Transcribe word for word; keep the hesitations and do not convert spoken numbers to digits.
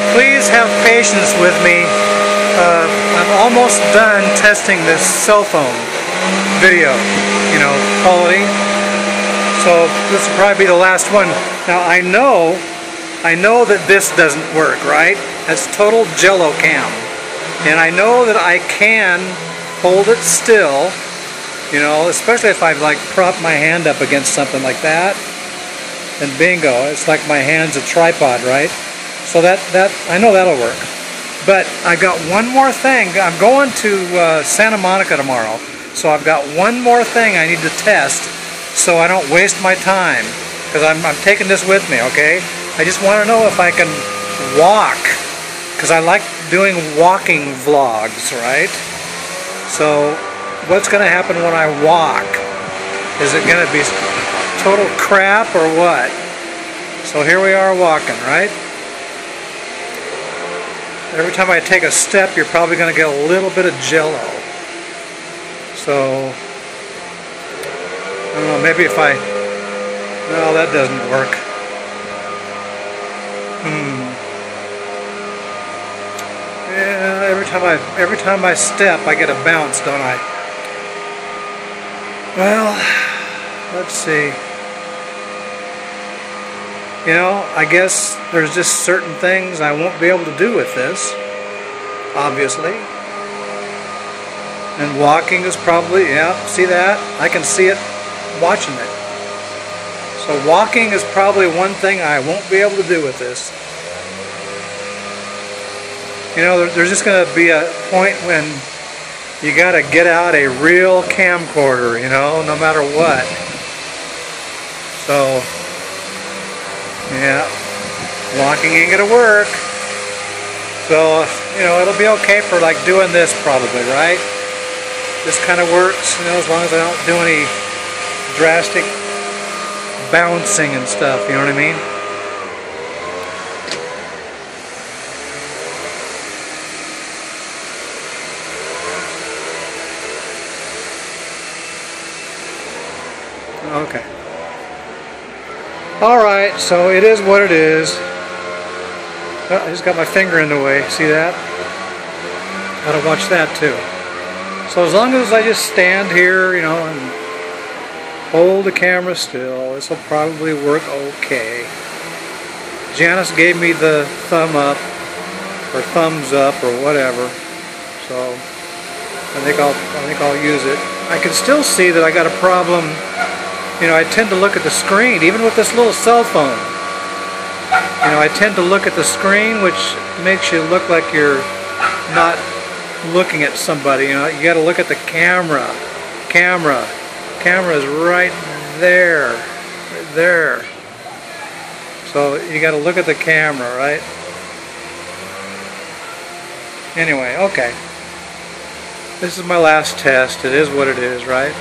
say, please have patience with me. Uh, I'm almost done testing this cell phone video, you know, quality. So this will probably be the last one. Now I know, I know that this doesn't work, right? That's total jello cam. And I know that I can hold it still, you know, especially if I like prop my hand up against something like that. And bingo, it's like my hand's a tripod, right? So that, that I know that'll work. But I've got one more thing. I'm going to uh, Santa Monica tomorrow. So I've got one more thing I need to test so I don't waste my time. Because I'm, I'm taking this with me, okay? I just want to know if I can walk. Because I like doing walking vlogs, right? So what's going to happen when I walk? Is it going to be total crap or what? So here we are walking, right? Every time I take a step, you're probably going to get a little bit of jello. So, I don't know, maybe if I... No, that doesn't work. Hmm. Yeah, every time I, every time I step, I get a bounce, don't I? Well, let's see. You know, I guess there's just certain things I won't be able to do with this, obviously. And walking is probably, yeah, see that? I can see it watching it. So walking is probably one thing I won't be able to do with this. You know, there's just going to be a point when you got to get out a real camcorder, you know, no matter what. So... yeah, walking ain't gonna work. So, you know, it'll be okay for like doing this probably, right? This kind of works, you know, as long as I don't do any drastic bouncing and stuff, you know what I mean? Okay. Alright, so it is what it is. Oh, I just got my finger in the way. See that? Gotta watch that too. So as long as I just stand here, you know, and hold the camera still, this will probably work okay. Janice gave me the thumb up, or thumbs up, or whatever. So I think I'll, I think I'll use it. I can still see that I got a problem. You know, I tend to look at the screen, even with this little cell phone. You know, I tend to look at the screen, which makes you look like you're not looking at somebody. You know, you got to look at the camera. Camera. Camera's right there. Right there. So you got to look at the camera, right? Anyway, okay. This is my last test. It is what it is, right?